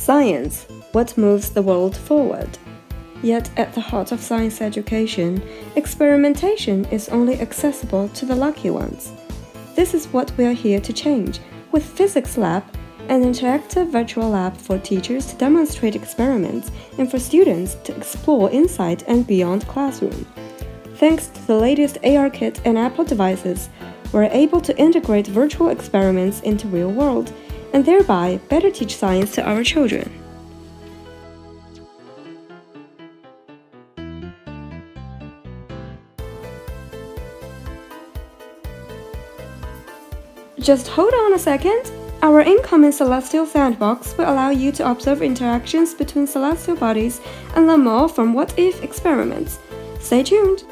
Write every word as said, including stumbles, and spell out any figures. Science, what moves the world forward? Yet at the heart of science education, experimentation is only accessible to the lucky ones. This is what we are here to change with Physics Lab, an interactive virtual lab for teachers to demonstrate experiments and for students to explore inside and beyond classroom. Thanks to the latest A R kit and Apple devices, we're able to integrate virtual experiments into real world and thereby better teach science to our children. Just hold on a second. Our incoming Celestial sandbox will allow you to observe interactions between celestial bodies and learn more from what-if experiments. Stay tuned!